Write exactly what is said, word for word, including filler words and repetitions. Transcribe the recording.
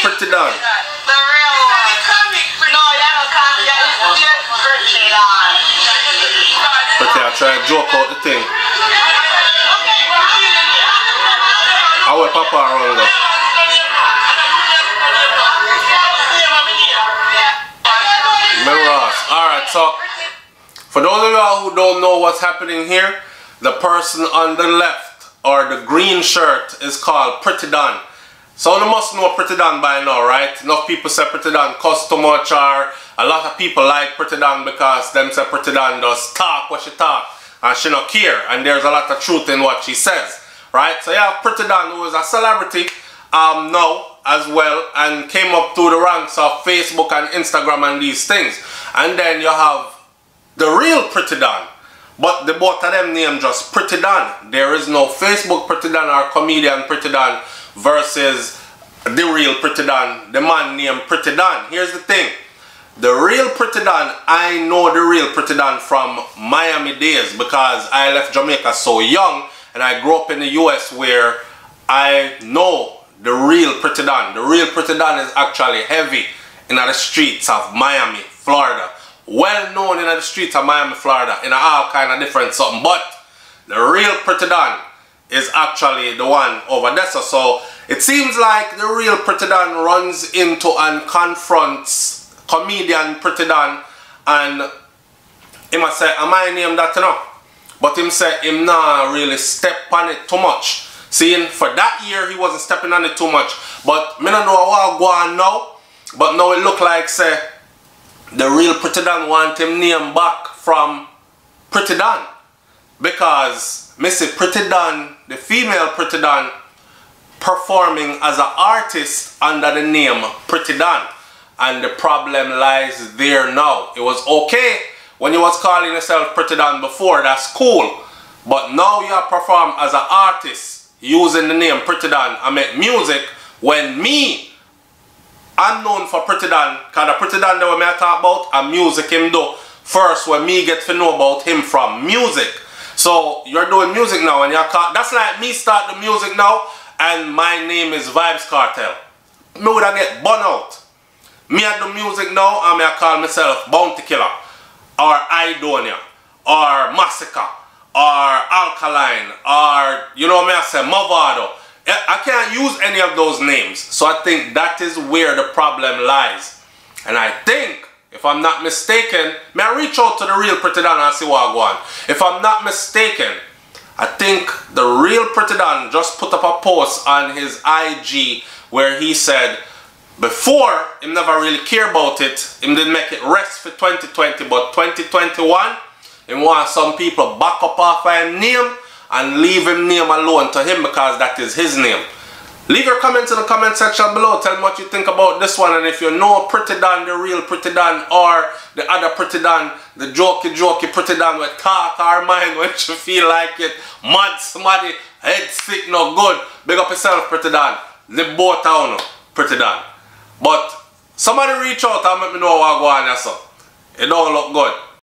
Pretty Don. The real one. No, that don't come. That is just Pretty Don. Okay, I'll try and joke out the thing. I will pop around there. Alright, so for those of y'all who don't know what's happening here, the person on the left or the green shirt is called Pretty Don. So you must know Pretty Don by now, right? Enough people say Pretty Don costs too much, or a lot of people like Pretty Don because them say Pretty Don does talk what she talk and she don't care, and there's a lot of truth in what she says, right? So yeah, Pretty Don, who is a celebrity um, now as well, and came up through the ranks of Facebook and Instagram and these things. And then you have the real Pretty Don, but the both of them name just Pretty Don. There is no Facebook Pretty Don or comedian Pretty Don versus the real Pretty Don, the man named Pretty Don. Here's the thing, the real Pretty Don, I know the real Pretty Don from Miami days, because I left Jamaica so young and I grew up in the U S, where I know the real Pretty Don. The real Pretty Don is actually heavy in the streets of Miami, Florida. Well known in the streets of Miami, Florida, in all kind of different something. But the real Pretty Don is actually the one over there. So it seems like the real Pretty Don runs into and confronts comedian Pretty Don, and he must say, am I named that now? But him say him not really step on it too much. Seeing for that year he wasn't stepping on it too much, but me don't know what go on now. But now it look like say the real Pretty Don want him name back from Pretty Don, because me see Pretty Don, the female Pretty Don, performing as an artist under the name Pretty Don, and the problem lies there now. It was okay when you was calling yourself Pretty Don before, that's cool, but now you perform as an artist using the name Pretty Don. I make music when me, I'm known for Pretty Don, because the Pretty Don that we may talk about, and music him do first when me get to know about him from music. So you're doing music now, and you're caught. That's like me start the music now, and my name is Vibes Cartel. Me would I get bun out. Me I do music now, and me I call myself Bounty Killer, or Idonia, or Massacre, or Alkaline, or you know what I say, Movado. I can't use any of those names. So I think that is where the problem lies. And I think, if I'm not mistaken, may I reach out to the real Pretty Don and see what I want. If I'm not mistaken, I think the real Pretty Don just put up a post on his I G where he said, before, him never really care about it, him didn't make it rest for twenty twenty, but twenty twenty-one, him want some people back up off of him name and leave him name alone to him, because that is his name. Leave your comments in the comment section below. Tell me what you think about this one, and if you know Pretty Don, the real Pretty Don, or the other Pretty Don, the jokey jokey Pretty Don with talk or mind when you feel like it, mad smutty, head sick no good. Big up yourself Pretty Don. Live both town Pretty Don. But somebody reach out and let me know what I go on. It don't look good.